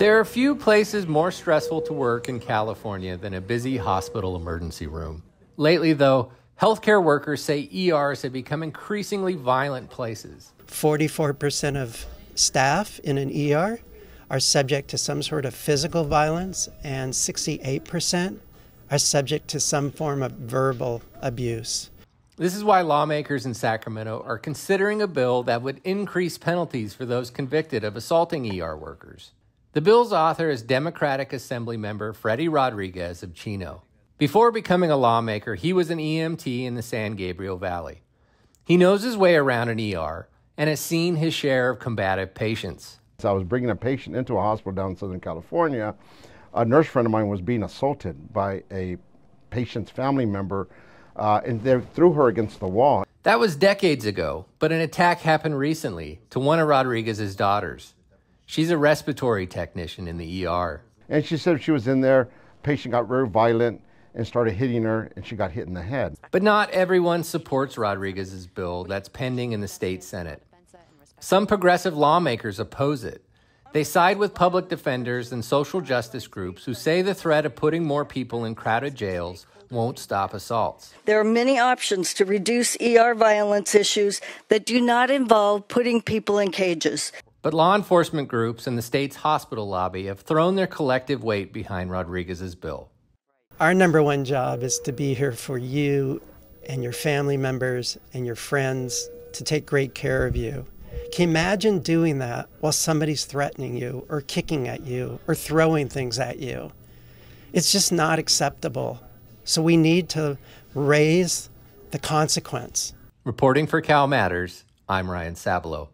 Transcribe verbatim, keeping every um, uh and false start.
There are few places more stressful to work in California than a busy hospital emergency room. Lately, though, healthcare workers say E Rs have become increasingly violent places. forty-four percent of staff in an E R are subject to some sort of physical violence, and sixty-eight percent are subject to some form of verbal abuse. This is why lawmakers in Sacramento are considering a bill that would increase penalties for those convicted of assaulting E R workers. The bill's author is Democratic Assembly member Freddie Rodriguez of Chino. Before becoming a lawmaker, he was an E M T in the San Gabriel Valley. He knows his way around an E R and has seen his share of combative patients. I was bringing a patient into a hospital down in Southern California. A nurse friend of mine was being assaulted by a patient's family member, uh, and they threw her against the wall. That was decades ago, but an attack happened recently to one of Rodriguez's daughters. She's a respiratory technician in the E R. And she said she was in there, patient got very violent and started hitting her, and she got hit in the head. But not everyone supports Rodriguez's bill that's pending in the state Senate. Some progressive lawmakers oppose it. They side with public defenders and social justice groups who say the threat of putting more people in crowded jails won't stop assaults. There are many options to reduce E R violence issues that do not involve putting people in cages. But law enforcement groups and the state's hospital lobby have thrown their collective weight behind Rodriguez's bill. Our number one job is to be here for you and your family members and your friends, to take great care of you. Can you imagine doing that while somebody's threatening you or kicking at you or throwing things at you? It's just not acceptable. So we need to raise the consequence. Reporting for CalMatters, I'm Ryan Sabalow.